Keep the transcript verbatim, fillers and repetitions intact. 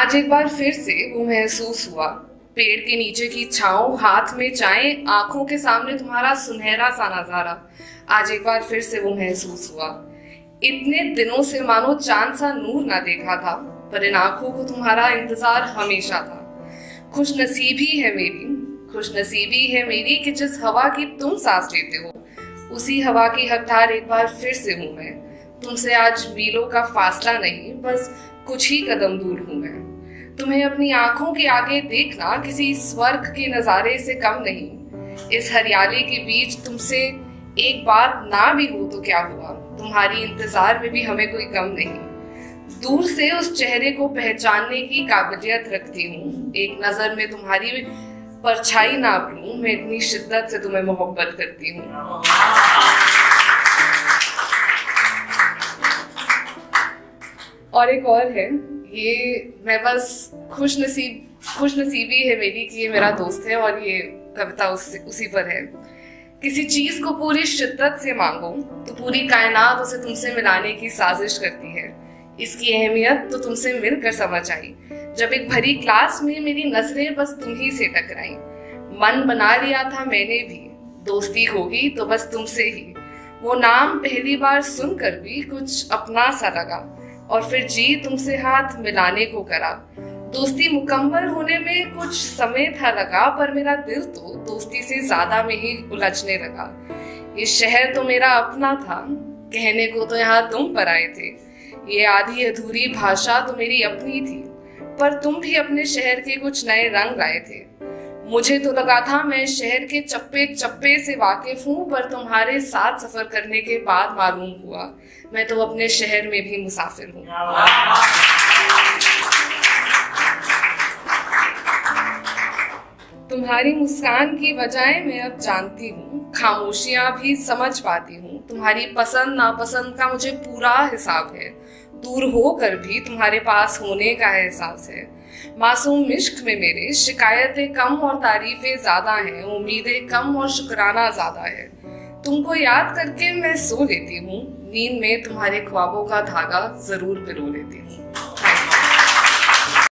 आज एक बार फिर से वो महसूस हुआ, पेड़ के नीचे की छांव, हाथ में चाय, आंखों के सामने तुम्हारा सुनहरा सा नजारा। आज एक बार फिर से वो महसूस हुआ, इतने दिनों से मानो चांद सा नूर ना देखा था, पर इन आंखों को तुम्हारा इंतजार हमेशा था। खुशनसीबी है मेरी, खुशनसीबी है मेरी कि जिस हवा की तुम सांस लेते हो, उसी हवा की हकदार एक बार फिर से हूँ मैं। तुमसे आज मीलों का फासला नहीं, बस कुछ ही कदम दूर हूँ मैं। तुम्हें अपनी आंखों के आगे देखना किसी स्वर्ग के नजारे से कम नहीं। इस हरियाली के बीच तुमसे एक बात ना भी हो तो क्या हुआ, तुम्हारी इंतजार में भी हमें कोई कम नहीं। दूर से उस चेहरे को पहचानने की काबिलियत रखती हूँ, एक नजर में तुम्हारी परछाई नाप लूं, मैं इतनी शिद्दत से तुम्हें मोहब्बत करती हूँ। और एक और है, ये मैं बस खुश नसीब खुश नसीबी है मेरी कि ये मेरा दोस्त है, और ये कविता उस, उसी पर है। किसी चीज़ को पूरी शिद्दत से मांगो तो पूरी कायनात उसे तुमसे मिलाने की साजिश करती है। इसकी अहमियत तो तुमसे मिलकर समझ आई, जब एक भरी क्लास में मेरी नजरें बस तुम ही से टकराई। मन बना लिया था मैंने भी, दोस्ती होगी तो बस तुमसे ही। वो नाम पहली बार सुनकर भी कुछ अपना सा लगा, और फिर जी तुमसे हाथ मिलाने को करा। दोस्ती मुकम्मल होने में कुछ समय था लगा, पर मेरा दिल तो दोस्ती से ज्यादा में ही उलझने लगा। ये शहर तो मेरा अपना था, कहने को तो यहाँ तुम पर आए थे। ये आधी अधूरी भाषा तो मेरी अपनी थी, पर तुम भी अपने शहर के कुछ नए रंग लाए थे। मुझे तो लगा था मैं शहर के चप्पे चप्पे से वाकिफ हूँ, पर तुम्हारे साथ सफर करने के बाद मालूम हुआ मैं तो अपने शहर में भी मुसाफिर हूँ। तुम्हारी मुस्कान की वजह मैं अब जानती हूँ, खामोशियाँ भी समझ पाती हूँ। तुम्हारी पसंद नापसंद का मुझे पूरा हिसाब है, दूर होकर भी तुम्हारे पास होने का एहसास है। मासूम मिश्क में मेरे शिकायतें कम और तारीफें ज्यादा हैं, उम्मीदें कम और शुक्राना ज्यादा है। तुमको याद करके मैं सो लेती हूँ, नींद में तुम्हारे ख्वाबों का धागा जरूर पिरो लेती हूँ।